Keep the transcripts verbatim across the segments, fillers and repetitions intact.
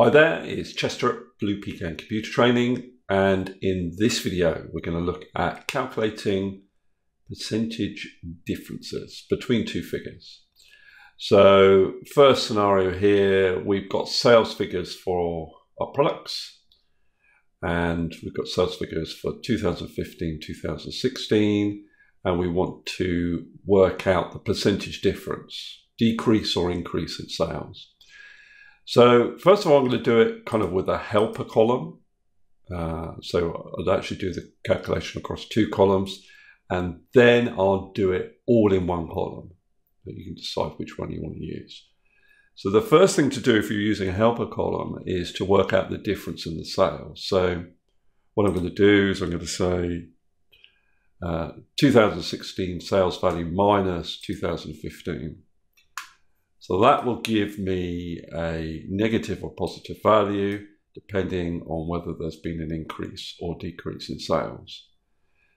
Hi there, it's Chester at Blue Peak and Computer Training, and in this video we're going to look at calculating percentage differences between two figures. So first scenario here, we've got sales figures for our products, and we've got sales figures for two thousand fifteen, two thousand sixteen, and we want to work out the percentage difference, decrease or increase in sales. So first of all, I'm going to do it kind of with a helper column. Uh, so I'll actually do the calculation across two columns, and then I'll do it all in one column. But you can decide which one you want to use. So the first thing to do if you're using a helper column is to work out the difference in the sales. So what I'm going to do is I'm going to say uh, two thousand sixteen sales value minus two thousand fifteen. So that will give me a negative or positive value depending on whether there's been an increase or decrease in sales.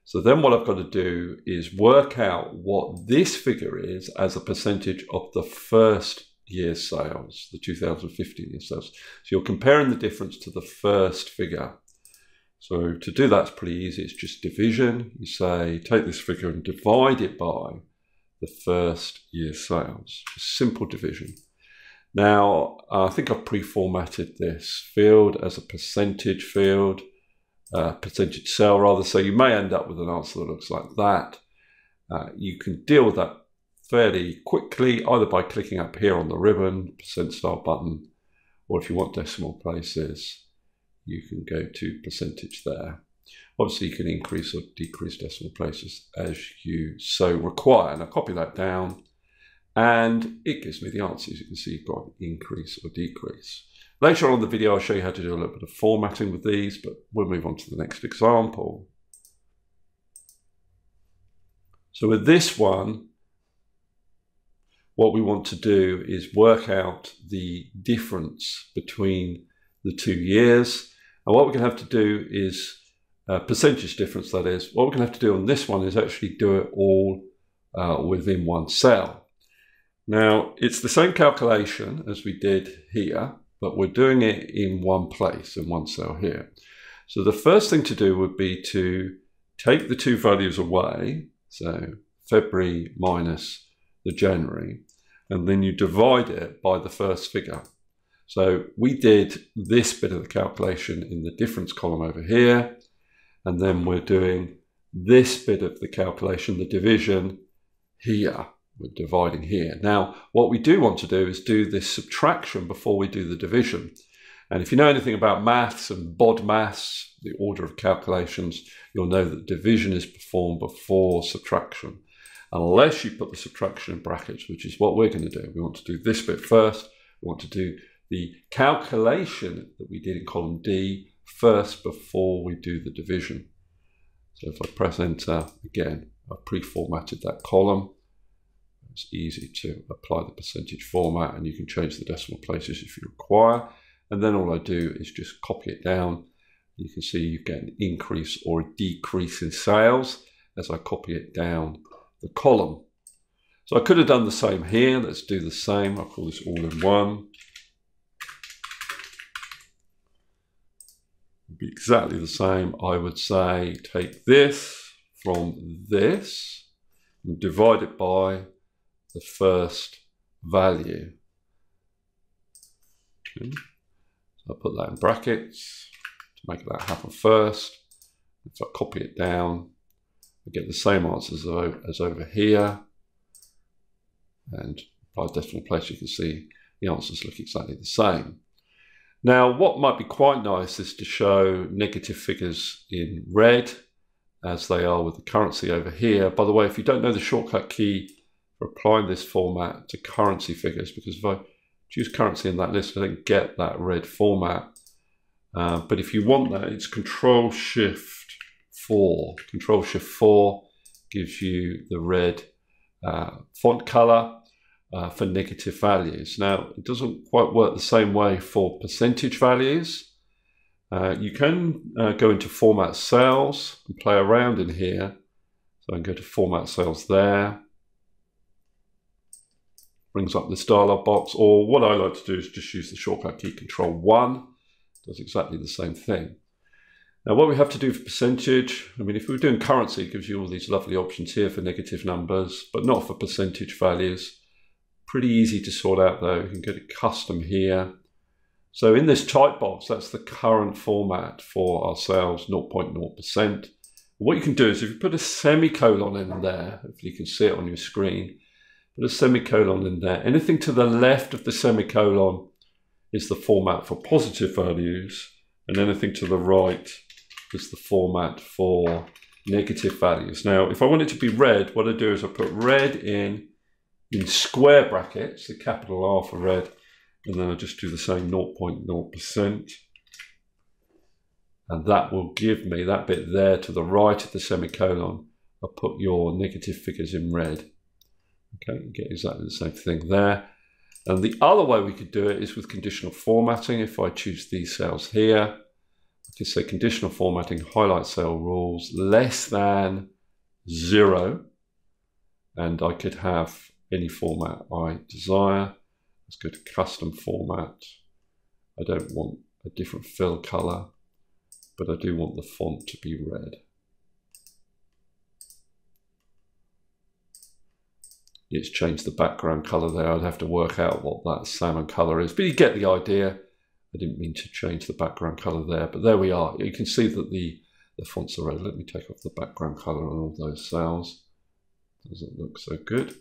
So then what I've got to do is work out what this figure is as a percentage of the first year's sales, the two thousand fifteen year sales. So you're comparing the difference to the first figure. So to do that's pretty easy. It's just division. You say, take this figure and divide it by the first year sales, just simple division. Now, I think I've pre-formatted this field as a percentage field, uh, percentage cell rather, so you may end up with an answer that looks like that. Uh, you can deal with that fairly quickly, either by clicking up here on the ribbon, percent style button, or if you want decimal places, you can go to percentage there. Obviously, you can increase or decrease decimal places as you so require. And I copy that down, and it gives me the answers. You can see you've got increase or decrease. Later on in the video, I'll show you how to do a little bit of formatting with these, but we'll move on to the next example. So with this one, what we want to do is work out the difference between the two years. And what we're going to have to do is Uh, percentage difference, that is. What we're going to have to do on this one is actually do it all uh, within one cell. Now, it's the same calculation as we did here, but we're doing it in one place, in one cell here. So the first thing to do would be to take the two values away, so February minus the January, and then you divide it by the first figure. So we did this bit of the calculation in the difference column over here, and then we're doing this bit of the calculation, the division here. We're dividing here. Now, what we do want to do is do this subtraction before we do the division. And if you know anything about maths and BODMAS, the order of calculations, you'll know that division is performed before subtraction, unless you put the subtraction in brackets, which is what we're going to do. We want to do this bit first. We want to do the calculation that we did in column D first before we do the division. So if I press enter again, I've pre-formatted that column. It's easy to apply the percentage format, and you can change the decimal places if you require. And then all I do is just copy it down. You can see you get an increase or a decrease in sales as I copy it down the column. So I could have done the same here. Let's do the same. I'll call this all in one. Be exactly the same. I would say take this from this and divide it by the first value. Okay. So I'll put that in brackets to make that happen first. If I copy it down, I get the same answers as over here. And by decimal place, you can see the answers look exactly the same. Now, what might be quite nice is to show negative figures in red, as they are with the currency over here. By the way, if you don't know the shortcut key for applying this format to currency figures, because if I choose currency in that list, I don't get that red format. Uh, but if you want that, it's control shift four. control shift four gives you the red uh, font color. Uh, for negative values. Now, it doesn't quite work the same way for percentage values. Uh, you can uh, go into format cells and play around in here. So I can go to format cells there. brings up this dialog box, or what I like to do is just use the shortcut key control one. Does exactly the same thing. Now what we have to do for percentage, I mean if we were doing currency, it gives you all these lovely options here for negative numbers, but not for percentage values. Pretty easy to sort out though. You can get it custom here. So in this type box, that's the current format for our sales, zero point zero percent. What you can do is if you put a semicolon in there, if you can see it on your screen, put a semicolon in there. Anything to the left of the semicolon is the format for positive values, and anything to the right is the format for negative values. Now, if I want it to be red, what I do is I put red in, in square brackets, the capital R for red, and then I just do the same zero point zero percent. And that will give me, that bit there to the right of the semicolon, I'll put your negative figures in red. Okay, you get exactly the same thing there. And the other way we could do it is with conditional formatting. If I choose these cells here, I can say conditional formatting, highlight cell rules, less than zero. And I could have any format I desire. Let's go to custom format. I don't want a different fill color, but I do want the font to be red. It's changed the background color there. I'd have to work out what that salmon color is, but you get the idea. I didn't mean to change the background color there, but there we are. You can see that the, the fonts are red. Let me take off the background color on all those cells. Doesn't look so good.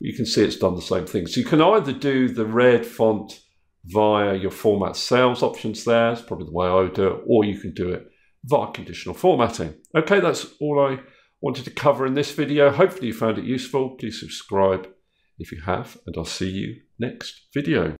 You can see it's done the same thing. So you can either do the red font via your format cells options there, it's probably the way I would do it, or you can do it via conditional formatting. Okay, that's all I wanted to cover in this video. Hopefully you found it useful. Please subscribe if you have, and I'll see you next video.